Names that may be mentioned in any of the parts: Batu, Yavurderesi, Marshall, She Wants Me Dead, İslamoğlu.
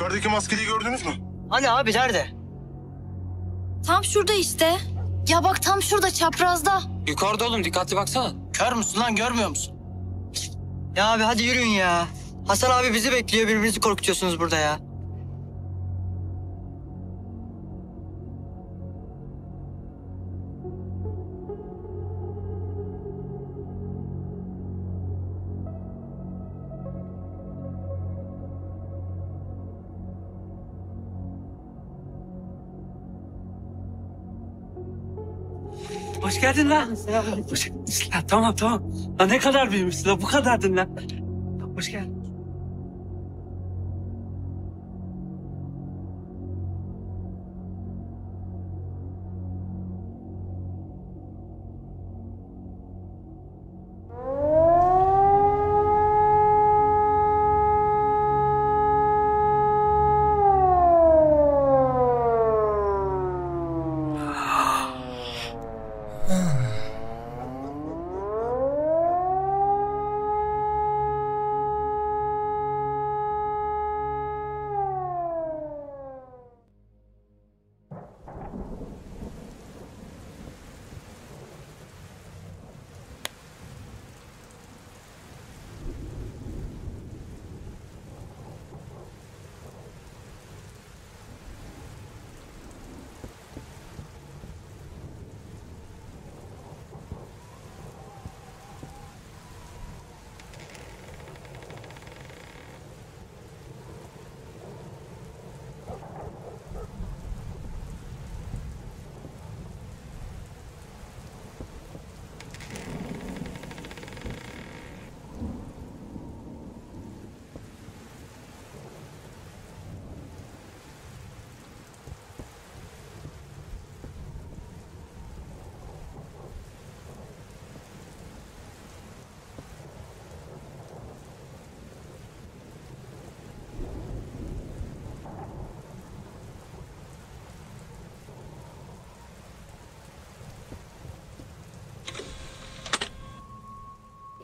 Yukarıdaki maskeliği gördünüz mü? Hani abi nerede? Tam şurada işte. Ya bak tam şurada çaprazda. Yukarıda oğlum, dikkatli baksana. Kör müsün lan, görmüyor musun? Ya abi hadi yürüyün ya. Hasan abi bizi bekliyor, birbirinizi korkutuyorsunuz burada ya. Hoş geldin lan. Hoş geldin lan. Tamam. Lan ne kadar büyümüşsün lan. Bu kadardın lan. Hoş geldin.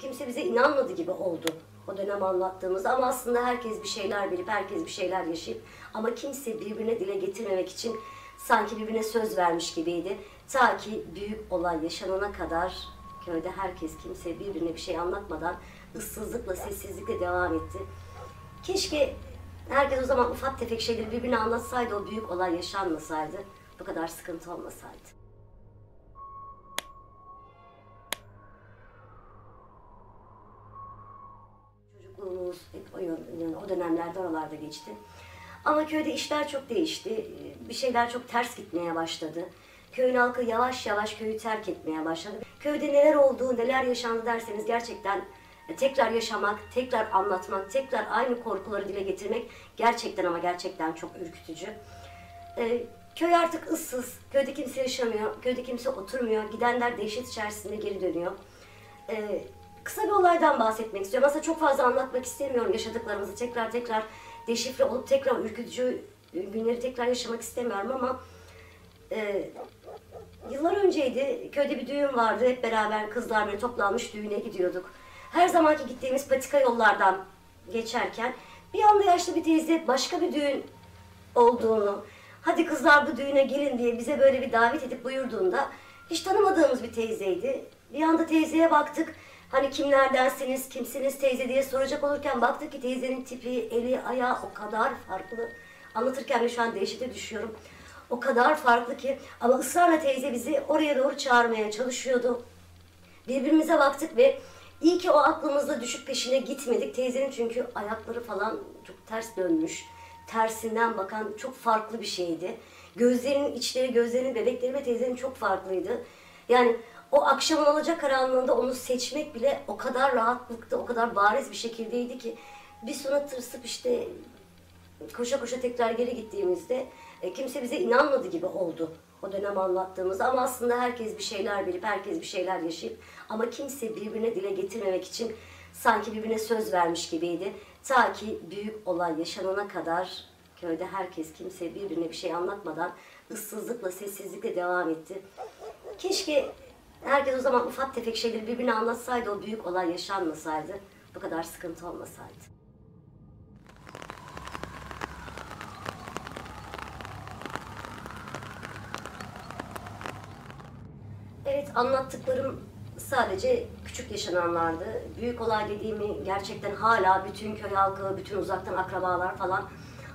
Kimse bize inanmadı gibi oldu o dönem anlattığımızda, ama aslında herkes bir şeyler bilip, herkes bir şeyler yaşayıp ama kimse birbirine dile getirmemek için sanki birbirine söz vermiş gibiydi. Ta ki büyük olay yaşanana kadar köyde herkes kimse birbirine bir şey anlatmadan ıssızlıkla, sessizlikle devam etti. Keşke herkes o zaman ufak tefek şeyleri birbirine anlatsaydı, o büyük olay yaşanmasaydı, bu kadar sıkıntı olmasaydı. O dönemlerde oralarda geçti. Ama köyde işler çok değişti. Bir şeyler çok ters gitmeye başladı. Köyün halkı yavaş yavaş köyü terk etmeye başladı. Köyde neler oldu, neler yaşandı derseniz gerçekten tekrar yaşamak, tekrar anlatmak, tekrar aynı korkuları dile getirmek gerçekten ama gerçekten çok ürkütücü. Köy artık ıssız. Köyde kimse yaşamıyor. Köyde kimse oturmuyor. Gidenler dehşet içerisinde geri dönüyor. Kısa bir olaydan bahsetmek istiyorum. Aslında çok fazla anlatmak istemiyorum yaşadıklarımızı. Tekrar deşifre olup tekrar ürkütücü günleri tekrar yaşamak istemiyorum ama yıllar önceydi. Köyde bir düğün vardı. Hep beraber kızlar böyle toplanmış düğüne gidiyorduk. Her zamanki gittiğimiz patika yollardan geçerken bir anda yaşlı bir teyze başka bir düğün olduğunu, hadi kızlar bu düğüne gelin diye bize böyle bir davet edip buyurduğunda, hiç tanımadığımız bir teyzeydi. Bir anda teyzeye baktık. Hani kimlerdensiniz, kimsiniz teyze diye soracak olurken baktık ki teyzenin tipi, eli, ayağı o kadar farklı. Anlatırken de şu an dehşete düşüyorum. O kadar farklı ki, ama ısrarla teyze bizi oraya doğru çağırmaya çalışıyordu. Birbirimize baktık ve iyi ki o aklımızda düşüp peşine gitmedik. Teyzenin çünkü ayakları falan çok ters dönmüş. Tersinden bakan çok farklı bir şeydi. Gözlerinin içleri, gözlerinin bebekleri ve teyzenin çok farklıydı. Yani o akşamın olacak karanlığında onu seçmek bile o kadar rahatlıkta, o kadar bariz bir şekildeydi ki biz sonra tırsıp işte koşa koşa tekrar geri gittiğimizde kimse bize inanmadı gibi oldu o dönem anlattığımızda, ama aslında herkes bir şeyler bilip, herkes bir şeyler yaşayıp ama kimse birbirine dile getirmemek için sanki birbirine söz vermiş gibiydi. Ta ki büyük olay yaşanana kadar köyde herkes kimse birbirine bir şey anlatmadan ıssızlıkla, sessizlikle devam etti. Keşke herkes o zaman ufak tefek şeyleri birbirine anlatsaydı, o büyük olay yaşanmasaydı, bu kadar sıkıntı olmasaydı. Evet, anlattıklarım sadece küçük yaşananlardı. Büyük olay dediğimi gerçekten hala bütün köy halkı, bütün uzaktan akrabalar falan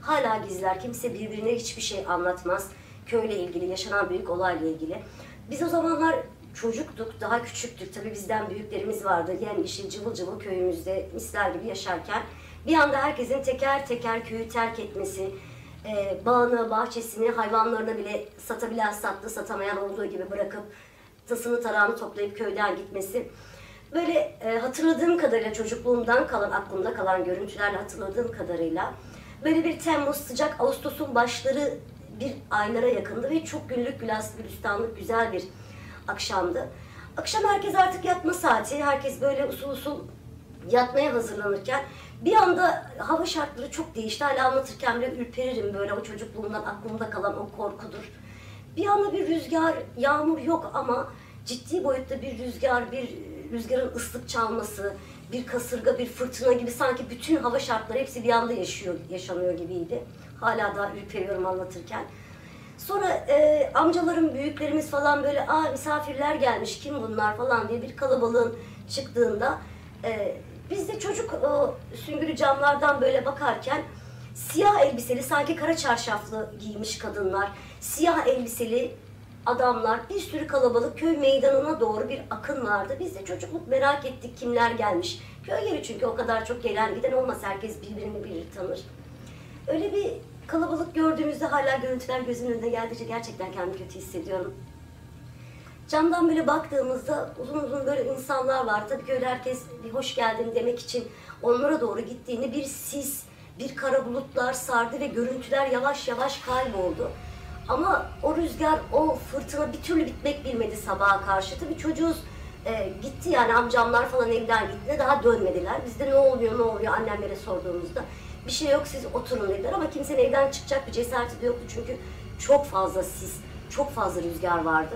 hala gizler. Kimse birbirine hiçbir şey anlatmaz. Köyle ilgili, yaşanan büyük olayla ilgili. Biz o zamanlar çocuktuk, daha küçüktük. Tabii bizden büyüklerimiz vardı. Yani işi cıvıl cıvıl köyümüzde misler gibi yaşarken bir anda herkesin teker teker köyü terk etmesi, bağını, bahçesini, hayvanlarını bile satabilen sattı, satamayan olduğu gibi bırakıp tasını tarağını toplayıp köyden gitmesi. Böyle hatırladığım kadarıyla, çocukluğumdan kalan, aklımda kalan görüntülerle hatırladığım kadarıyla böyle bir Temmuz, sıcak Ağustos'un başları, bir aylara yakındı ve çok güllük, gülistanlık güzel bir akşamdı. Akşam herkes artık yatma saati, herkes böyle usul usul yatmaya hazırlanırken bir anda hava şartları çok değişti. Hala anlatırken bile ürperirim, böyle o çocukluğumdan aklımda kalan o korkudur. Bir anda bir rüzgar, yağmur yok ama ciddi boyutta bir rüzgar, bir rüzgarın ıslık çalması, bir kasırga, bir fırtına gibi, sanki bütün hava şartları hepsi bir anda yaşanıyor gibiydi. Hala daha ürperiyorum anlatırken. Sonra amcalarım, büyüklerimiz falan böyle, "Aa, misafirler gelmiş, kim bunlar?" falan diye bir kalabalığın çıktığında biz de çocuk süngülü camlardan böyle bakarken siyah elbiseli, sanki kara çarşaflı giymiş kadınlar, siyah elbiseli adamlar, bir sürü kalabalık köy meydanına doğru bir akın vardı. Biz de çocukluk merak ettik, kimler gelmiş. Köy yeri çünkü o kadar çok gelen giden olmaz, herkes birbirini tanır. Öyle bir kalabalık gördüğümüzde hala görüntüler gözümün önüne geldiğince gerçekten kendimi kötü hissediyorum. Camdan böyle baktığımızda uzun uzun böyle insanlar var. Tabii ki öyle herkes bir hoş geldin demek için onlara doğru gittiğini, bir sis, bir kara bulutlar sardı ve görüntüler yavaş yavaş kayboldu. Ama o rüzgar, o fırtına bir türlü bitmek bilmedi sabaha karşı. Tabii çocuğuz, gitti yani, amcamlar falan evden gitti, daha dönmediler. Biz de ne oluyor ne oluyor annemlere sorduğumuzda, bir şey yok siz oturun dediler ama kimsenin evden çıkacak bir cesareti de yoktu çünkü çok fazla sis, çok fazla rüzgar vardı.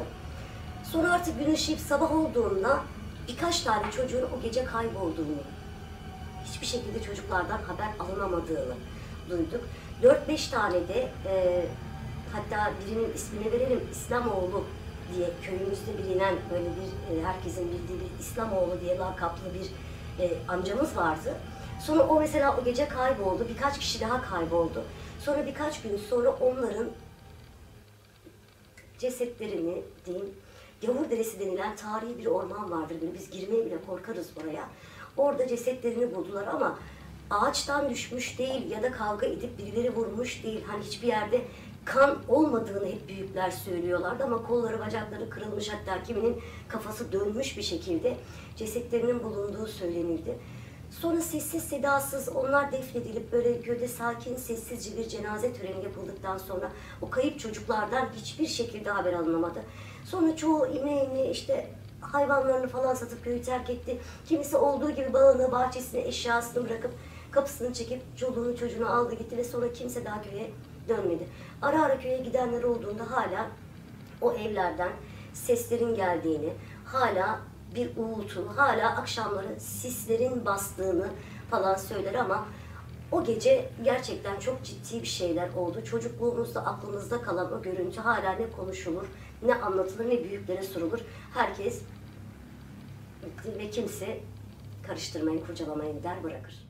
Sonra artık gün ışıyıp sabah olduğunda birkaç tane çocuğun o gece kaybolduğunu, hiçbir şekilde çocuklardan haber alınamadığını duyduk. 4-5 tane de hatta birinin ismini verelim, İslamoğlu diye, köyümüzde bilinen böyle bir herkesin bildiği bir İslamoğlu diye lakaplı bir amcamız vardı. Sonra o mesela o gece kayboldu, birkaç kişi daha kayboldu. Sonra birkaç gün sonra onların cesetlerini diyeyim, Yavurderesi denilen tarihi bir orman vardır. Böyle biz girmeye bile korkarız oraya. Orada cesetlerini buldular ama ağaçtan düşmüş değil ya da kavga edip birileri vurmuş değil. Hani hiçbir yerde kan olmadığını hep büyükler söylüyorlardı ama kolları bacakları kırılmış, hatta kiminin kafası dönmüş bir şekilde cesetlerinin bulunduğu söylenildi. Sonra sessiz sedasız onlar defnedilip böyle köyde sakin sessizce bir cenaze töreni yapıldıktan sonra o kayıp çocuklardan hiçbir şekilde haber alınamadı. Sonra çoğu imeğini, işte hayvanlarını falan satıp köyü terk etti. Kimisi olduğu gibi bağını, bahçesini, eşyasını bırakıp kapısını çekip çoluğunu çocuğunu aldı gitti ve sonra kimse daha köye dönmedi. Ara ara köye gidenler olduğunda hala o evlerden seslerin geldiğini, hala bir uğultu, hala akşamları sislerin bastığını falan söyler ama o gece gerçekten çok ciddi bir şeyler oldu. Çocukluğumuzda aklımızda kalan o görüntü hala ne konuşulur, ne anlatılır, ne büyüklere sorulur. Herkes ve kimse karıştırmayın, kurcalamayın der, bırakır.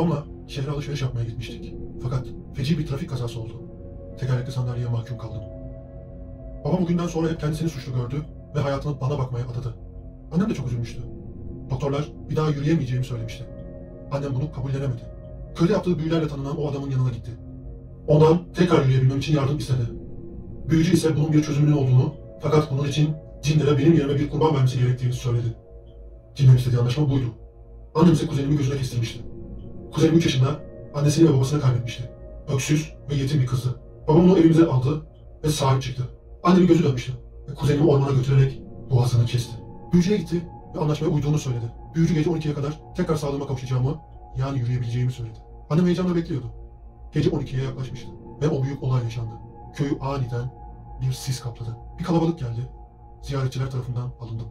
Babamla şehre alışveriş yapmaya gitmiştik. Fakat feci bir trafik kazası oldu. Tekerlekli sandalyeye mahkum kaldım. Babam o günden sonra hep kendisini suçlu gördü ve hayatını bana bakmaya adadı. Annem de çok üzülmüştü. Doktorlar bir daha yürüyemeyeceğimi söylemişti. Annem bunu kabullenemedi. Köyde yaptığı büyülerle tanınan o adamın yanına gitti. Ondan tekrar yürüyebilmem için yardım istedi. Büyücü ise bunun bir çözümünün olduğunu, fakat bunun için cinlere benim yerime bir kurban vermesi gerektiğini söyledi. Cinlerin istediği anlaşma buydu. Annem ise kuzenimi gözüne kestirmişti. Kuzenim 3 yaşında annesini ve babasını kaybetmişti. Öksüz ve yetim bir kızdı. Babam onu evimize aldı ve sahip çıktı. Annemin gözü dönmüştü ve kuzenimi ormana götürerek boğazını kesti. Büyücüye gitti ve anlaşmaya uyduğunu söyledi. Büyücü gece 12'ye kadar tekrar sağlığıma kavuşacağımı, yani yürüyebileceğimi söyledi. Annem heyecanla bekliyordu. Gece 12'ye yaklaşmıştı ve o büyük olay yaşandı. Köyü aniden bir sis kapladı. Bir kalabalık geldi. Ziyaretçiler tarafından alındım.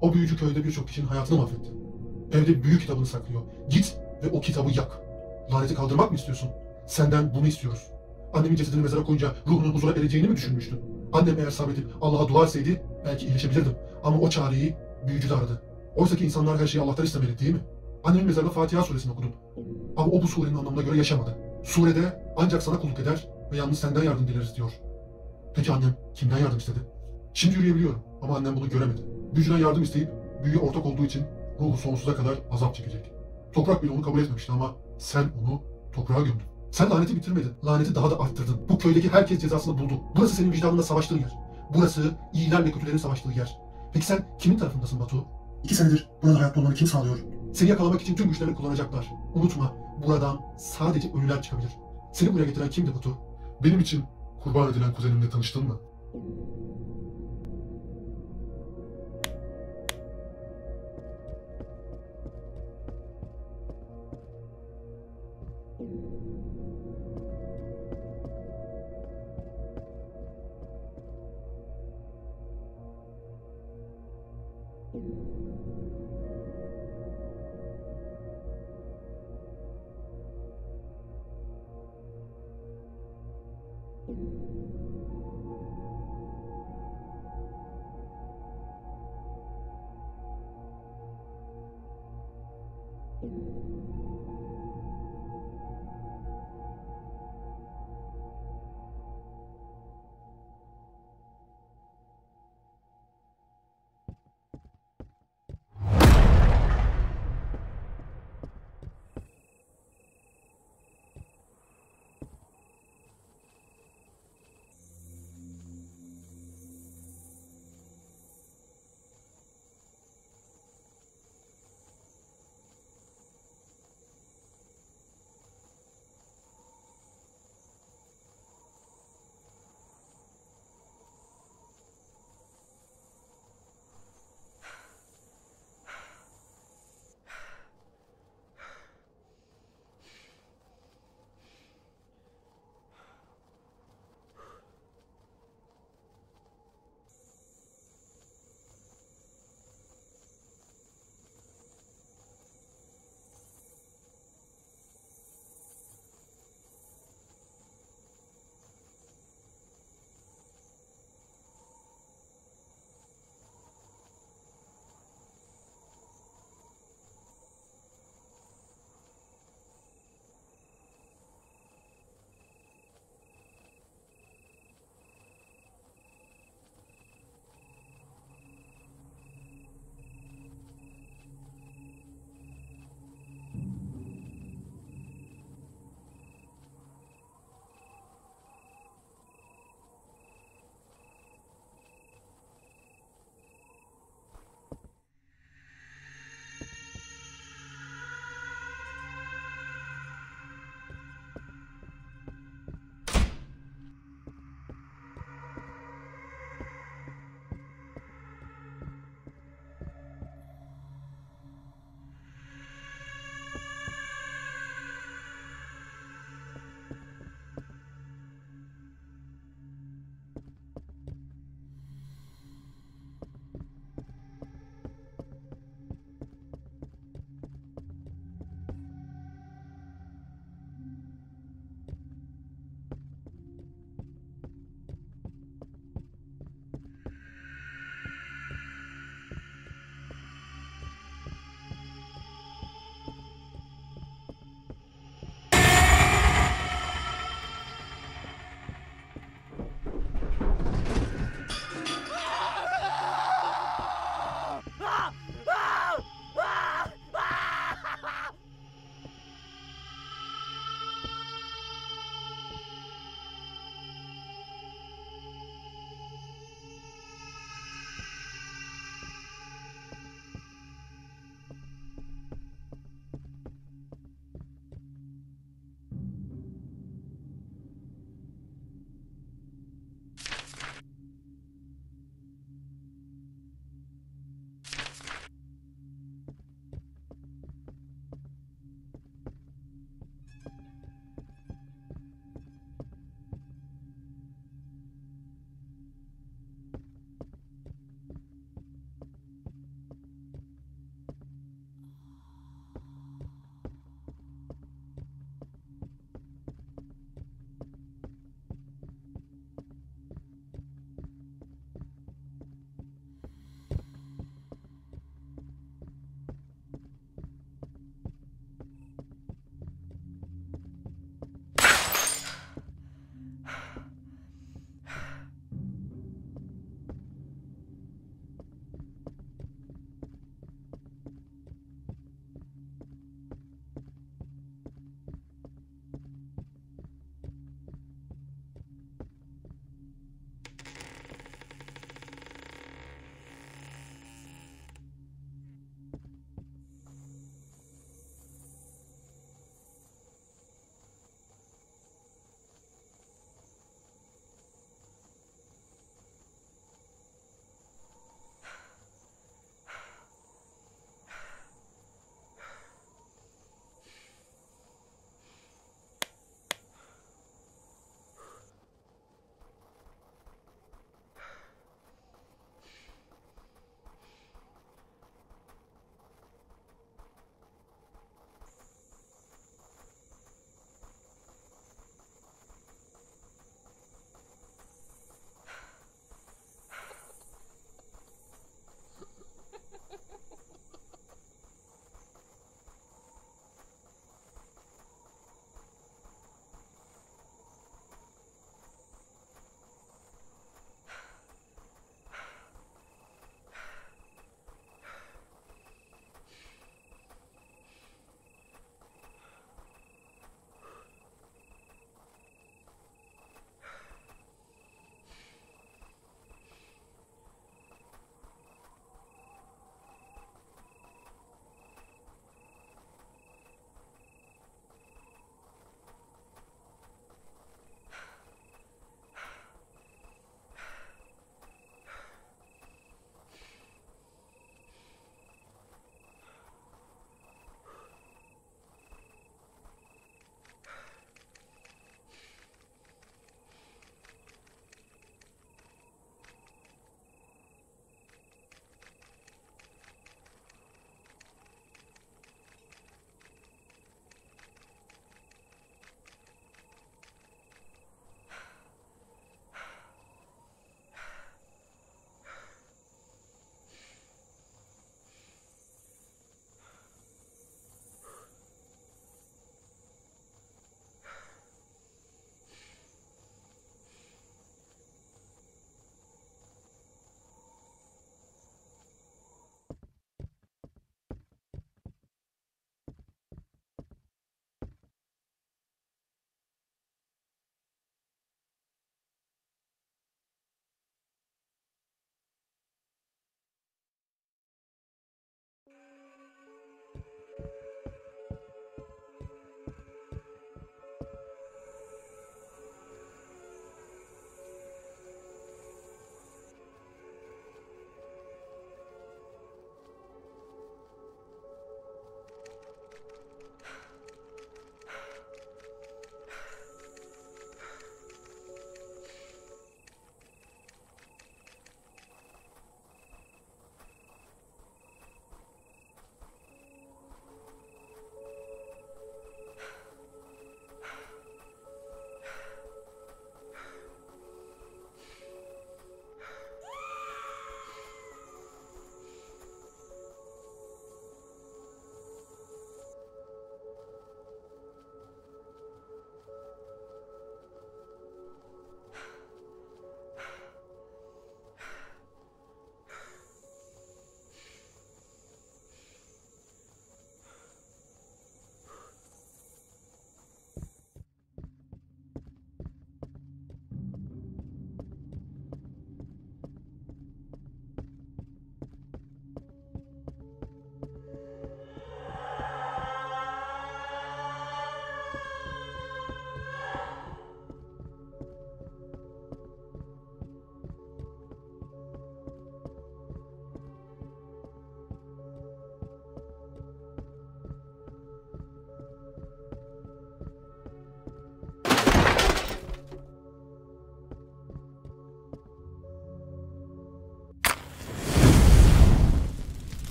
O büyücü köyde birçok kişinin hayatını mahvetti. Evde büyü kitabını saklıyor. Git ve o kitabı yak. Laneti kaldırmak mı istiyorsun? Senden bunu istiyoruz. Annemin cesedini mezara koyunca ruhunun huzura ereceğini mi düşünmüştün? Annem eğer sabredip Allah'a dua etseydi belki iyileşebilirdim. Ama o çareyi büyücü de aradı. Oysa ki insanlar her şeyi Allah'tan istemeli, değil mi? Annemin mezarında Fatiha suresini okudum. Ama o bu surenin anlamına göre yaşamadı. Surede ancak sana kulluk eder ve yalnız senden yardım dileriz diyor. Peki annem kimden yardım istedi? Şimdi yürüyebiliyorum ama annem bunu göremedi. Büyücüden yardım isteyip büyüye ortak olduğu için ruhu sonsuza kadar azap çekecek. Toprak bile onu kabul etmemişti ama sen onu toprağa gömdün. Sen laneti bitirmedin, laneti daha da arttırdın. Bu köydeki herkes cezasını buldu. Burası senin vicdanınla savaştığın yer. Burası iyilerle kötülerin savaştığı yer. Peki sen kimin tarafındasın Batu? 2 senedir burada hayatta olmanı kim sağlıyor? Seni yakalamak için tüm güçlerini kullanacaklar. Unutma, buradan sadece ölüler çıkabilir. Seni buraya getiren kimdi Batu? Benim için kurban edilen kuzenimle tanıştın mı?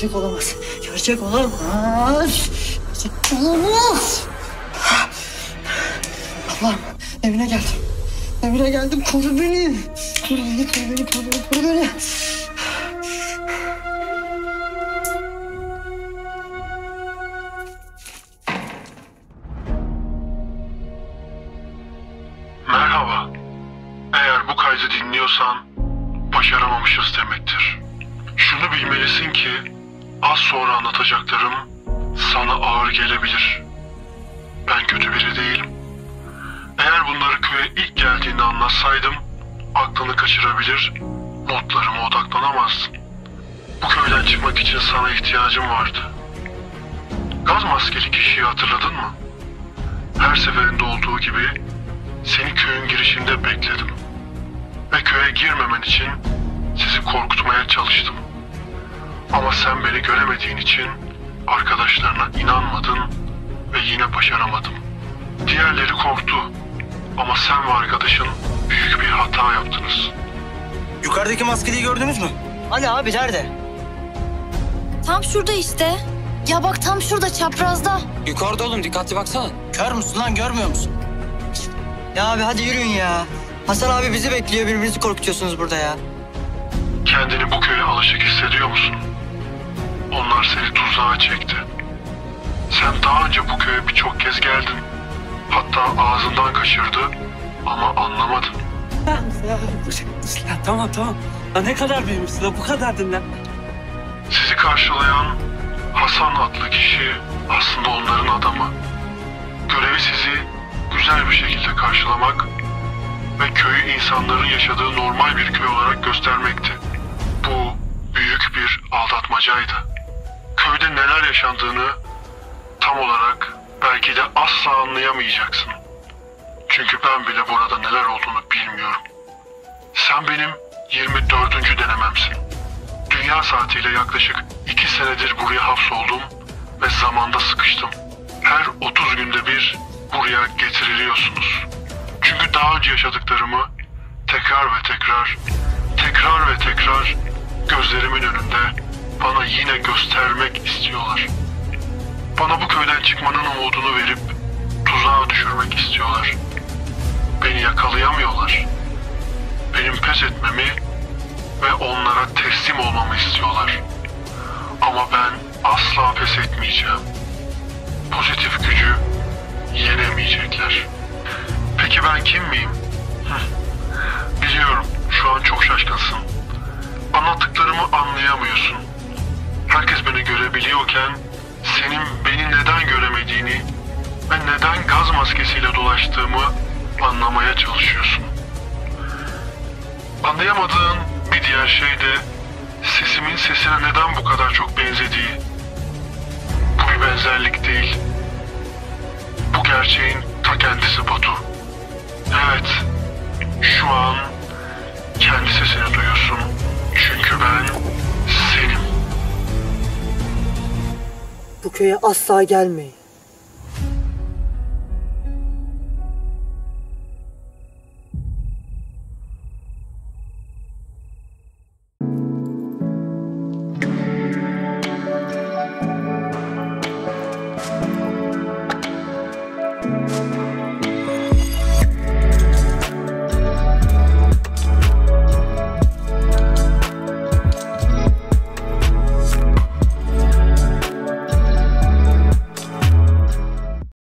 Gerçek olamaz. Gerçek olamaz. Gerçek olamaz. Allah'ım evine geldim. Evine geldim. Koru beni. Koru beni, koru beni, koru beni, koru beni. Merhaba. Eğer bu kaydı dinliyorsan başaramamışız demektir. Şunu bilmelisin ki az sonra anlatacaklarım sana ağır gelebilir. Ben kötü biri değilim. Eğer bunları köye ilk geldiğinde anlatsaydım aklını kaçırabilir, notlarıma odaklanamazdın. Bu köyden çıkmak için sana ihtiyacım vardı. Gaz maskeli kişiyi hatırladın mı? Her seferinde olduğu gibi seni köyün girişinde bekledim. Ve köye girmemen için sizi korkutmaya çalıştım. Ama sen beni göremediğin için arkadaşlarına inanmadın ve yine başaramadım. Diğerleri korktu. Ama sen ve arkadaşın büyük bir hata yaptınız. Yukarıdaki maskeliyi gördünüz mü? Hani abi nerede? Tam şurada işte. Ya bak tam şurada çaprazda. Yukarıda oğlum, dikkatli baksana. Kör müsün lan, görmüyor musun? Ya abi hadi yürüyün ya. Hasan abi bizi bekliyor, birbirinizi korkutuyorsunuz burada ya. Kendini bu köye alışık hissediyor musun? Onlar seni tuzağa çekti. Sen daha önce bu köye birçok kez geldin. Hatta ağzından kaçırdı ama anlamadın. Tamam. Ya ne kadar büyümüşsün la, bu kadardın lan. Sizi karşılayan Hasan adlı kişi aslında onların adamı. Görevi sizi güzel bir şekilde karşılamak ve köyü insanların yaşadığı normal bir köy olarak göstermekti. Bu büyük bir aldatmacaydı. Köyde neler yaşandığını tam olarak belki de asla anlayamayacaksın. Çünkü ben bile burada neler olduğunu bilmiyorum. Sen benim 24. denememsin. Dünya saatiyle yaklaşık 2 senedir buraya hapsoldum ve zamanda sıkıştım. Her 30 günde bir buraya getiriliyorsunuz. Çünkü daha önce yaşadıklarımı tekrar ve tekrar gözlerimin önünde bana yine göstermek istiyorlar. Bana bu köyden çıkmanın umudunu verip tuzağa düşürmek istiyorlar. Beni yakalayamıyorlar. Benim pes etmemi ve onlara teslim olmamı istiyorlar. Ama ben asla pes etmeyeceğim. Pozitif gücü yenemeyecekler. Peki ben kim miyim? Biliyorum şu an çok şaşkınsın. Anlattıklarımı anlayamıyorsun. Herkes beni görebiliyorken senin beni neden göremediğini ve neden gaz maskesiyle dolaştığımı anlamaya çalışıyorsun. Anlayamadığın bir diğer şey de sesimin sesine neden bu kadar çok benzediği. Bu bir benzerlik değil. Bu gerçeğin ta kendisi Batu. Evet, şu an kendi sesini duyuyorsun. Çünkü ben senim. Bu köye asla gelmeyin.